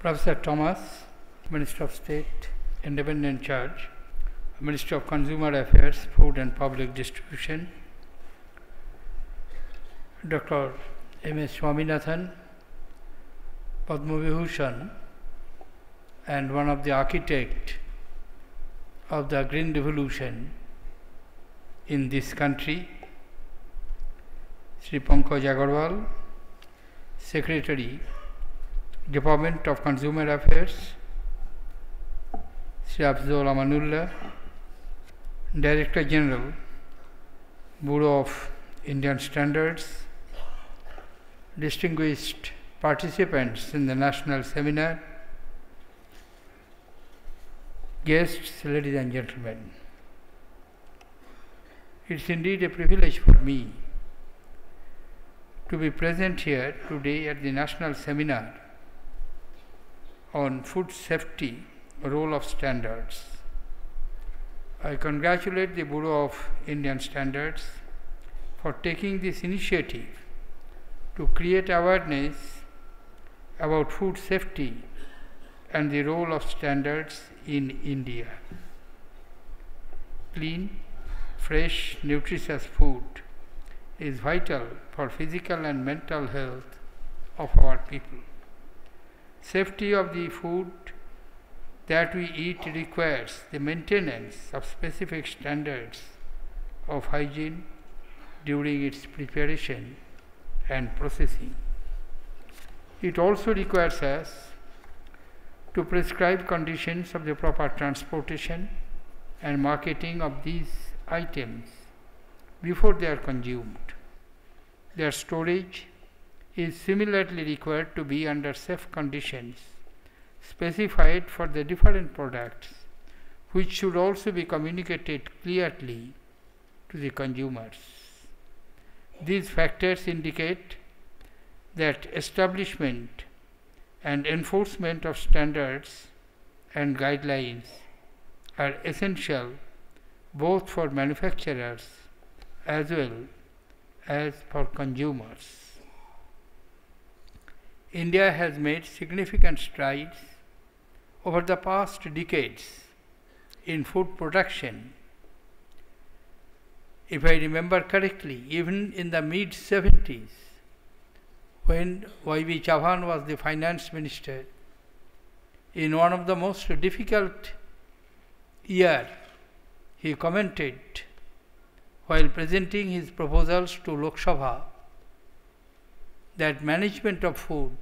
Professor Thomas, Minister of State, Independent Charge, Ministry of Consumer Affairs, Food and Public Distribution, Dr. M. S. Swaminathan, Padma Vibhushan, and one of the architects of the Green Revolution in this country, Sri Pankaj Agarwal, Secretary, Department of Consumer Affairs, Shri Afzal Amanullah, Director General, Bureau of Indian Standards, distinguished participants in the national seminar, guests, ladies and gentlemen. It's indeed a privilege for me to be present here today at the national seminar on food safety, role of standards. I congratulate the Bureau of Indian Standards for taking this initiative to create awareness about food safety and the role of standards in India. Clean, fresh, nutritious food is vital for physical and mental health of our people. Safety of the food that we eat requires the maintenance of specific standards of hygiene during its preparation and processing. It also requires us to prescribe conditions of the proper transportation and marketing of these items before they are consumed. Their storage is similarly required to be under safe conditions specified for the different products, which should also be communicated clearly to the consumers. These factors indicate that establishment and enforcement of standards and guidelines are essential both for manufacturers as well as for consumers. India has made significant strides over the past decades in food production. If I remember correctly, even in the mid-70s, when Y.B. Chavan was the finance minister, in one of the most difficult years, he commented while presenting his proposals to Lok Sabha that management of food,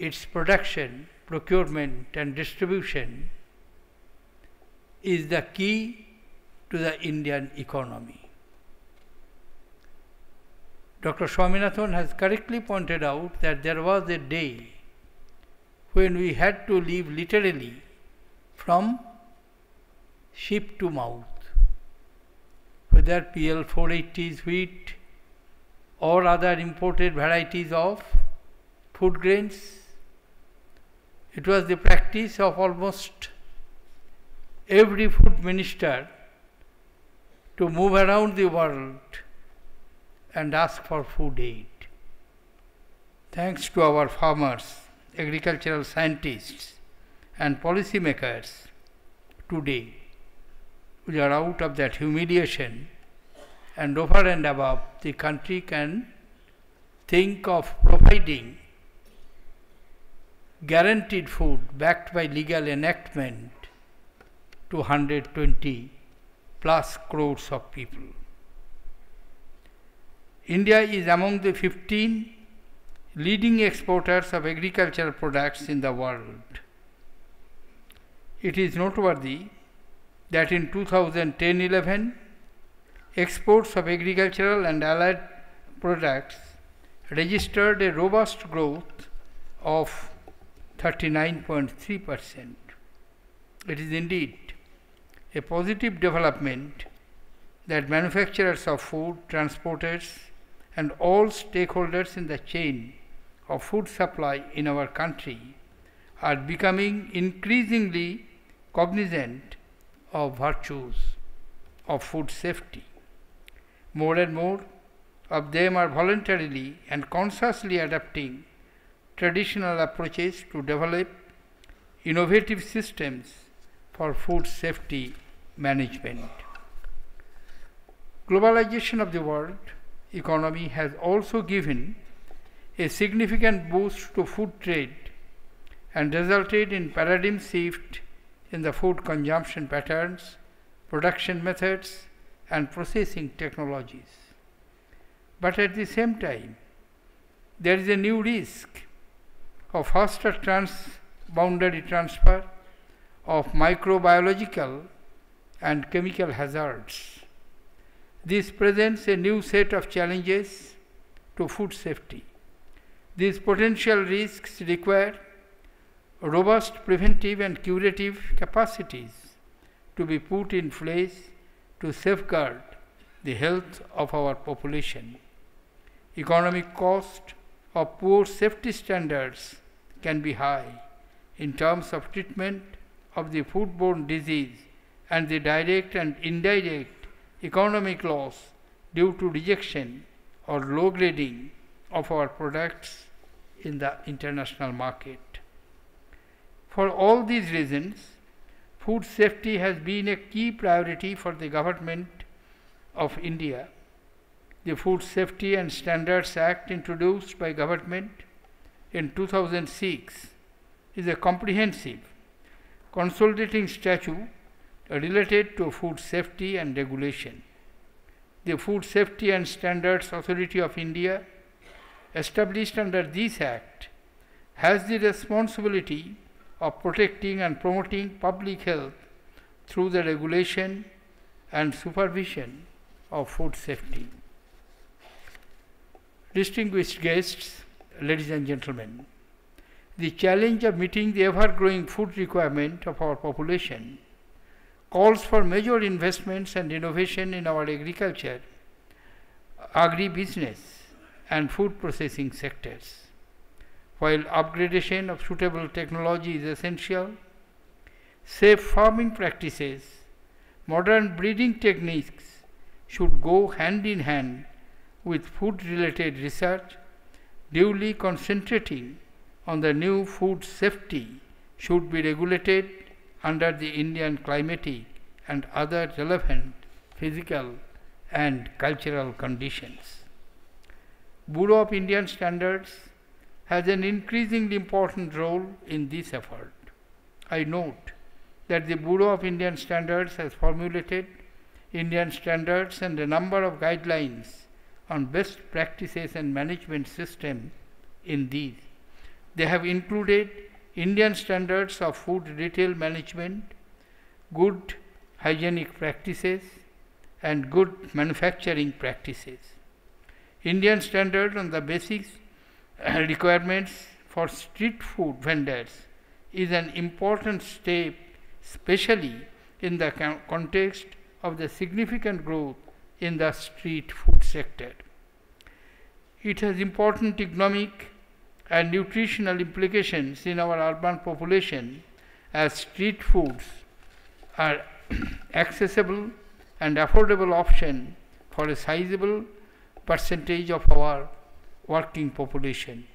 its production, procurement and distribution is the key to the Indian economy. Dr. Swaminathan has correctly pointed out that there was a day when we had to live literally from sheep to mouth, whether PL 480 wheat or other imported varieties of food grains. It was the practice of almost every food minister to move around the world and ask for food aid. Thanks to our farmers, agricultural scientists and policymakers, today we are out of that humiliation, and over and above, the country can think of providing guaranteed food backed by legal enactment to 120+ crores of people. India is among the 15 leading exporters of agricultural products in the world. It is noteworthy that in 2010-11, exports of agricultural and allied products registered a robust growth of 39.3%. It is indeed a positive development that manufacturers of food, transporters, and all stakeholders in the chain of food supply in our country are becoming increasingly cognizant of virtues of food safety. More and more of them are voluntarily and consciously adapting traditional approaches to develop innovative systems for food safety management. Globalization of the world economy has also given a significant boost to food trade and resulted in paradigm shift in the food consumption patterns, production methods, and processing technologies. But at the same time, there is a new risk of faster transboundary transfer of microbiological and chemical hazards. This presents a new set of challenges to food safety. These potential risks require robust preventive and curative capacities to be put in place to safeguard the health of our population. Economic cost of poor safety standards can be high in terms of treatment of the foodborne disease and the direct and indirect economic loss due to rejection or low grading of our products in the international market. For all these reasons, food safety has been a key priority for the Government of India. The Food Safety and Standards Act, introduced by Government in 2006, is a comprehensive, consolidating statute related to food safety and regulation. The Food Safety and Standards Authority of India, established under this Act, has the responsibility of protecting and promoting public health through the regulation and supervision of food safety. Distinguished guests, ladies and gentlemen, the challenge of meeting the ever-growing food requirement of our population calls for major investments and innovation in our agriculture, agribusiness, and food processing sectors. While upgradation of suitable technology is essential, safe farming practices, modern breeding techniques should go hand in hand with food-related research, duly concentrating on the new food safety should be regulated under the Indian climatic and other relevant physical and cultural conditions. Bureau of Indian Standards has an increasingly important role in this effort. I note that the Bureau of Indian Standards has formulated Indian standards and a number of guidelines on best practices and management system in these. They have included Indian standards of food retail management, good hygienic practices, and good manufacturing practices. Indian standards on the basics requirements for street food vendors is an important step, especially in the context of the significant growth in the street food sector. It has important economic and nutritional implications in our urban population, as street foods are accessible and affordable option for a sizable percentage of our working population.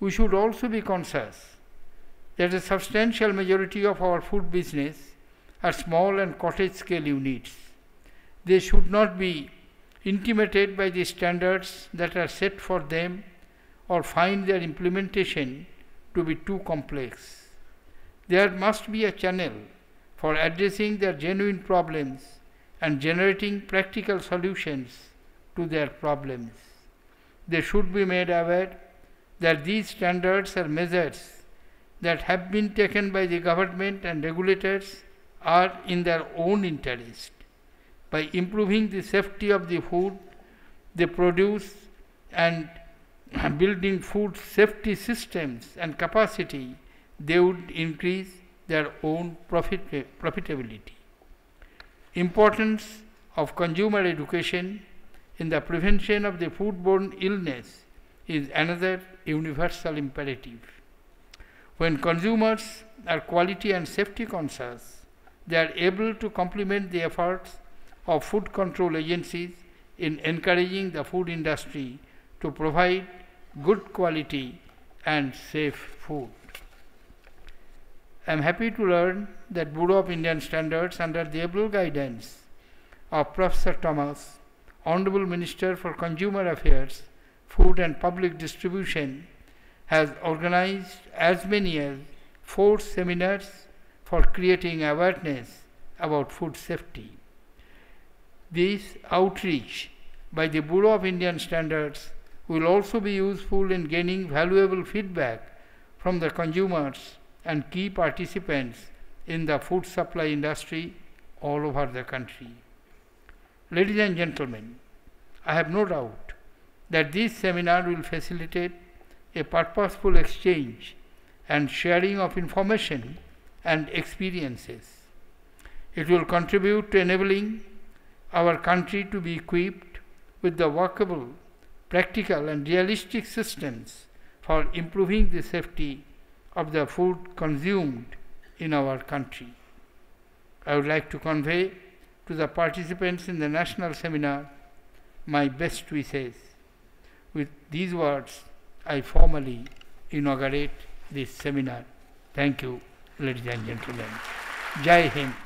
We should also be conscious that a substantial majority of our food business are small and cottage scale units. They should not be intimidated by the standards that are set for them or find their implementation to be too complex. There must be a channel for addressing their genuine problems and generating practical solutions to their problems. They should be made aware that these standards or measures that have been taken by the government and regulators are in their own interest. By improving the safety of the food they produce and building food safety systems and capacity, they would increase their own profitability. Importance of consumer education in the prevention of the foodborne illness is another universal imperative. When consumers are quality and safety conscious, they are able to complement the efforts of food control agencies in encouraging the food industry to provide good quality and safe food. I am happy to learn that Bureau of Indian Standards, under the able guidance of Professor Thomas, Honorable Minister for Consumer Affairs, Food and Public Distribution, has organized as many as 4 seminars for creating awareness about food safety. This outreach by the Bureau of Indian Standards will also be useful in gaining valuable feedback from the consumers and key participants in the food supply industry all over the country. Ladies and gentlemen, I have no doubt that this seminar will facilitate a purposeful exchange and sharing of information and experiences. It will contribute to enabling our country to be equipped with the workable, practical and realistic systems for improving the safety of the food consumed in our country. I would like to convey to the participants in the national seminar my best wishes. With these words, I formally inaugurate this seminar. Thank you, ladies and gentlemen. Jai Hind.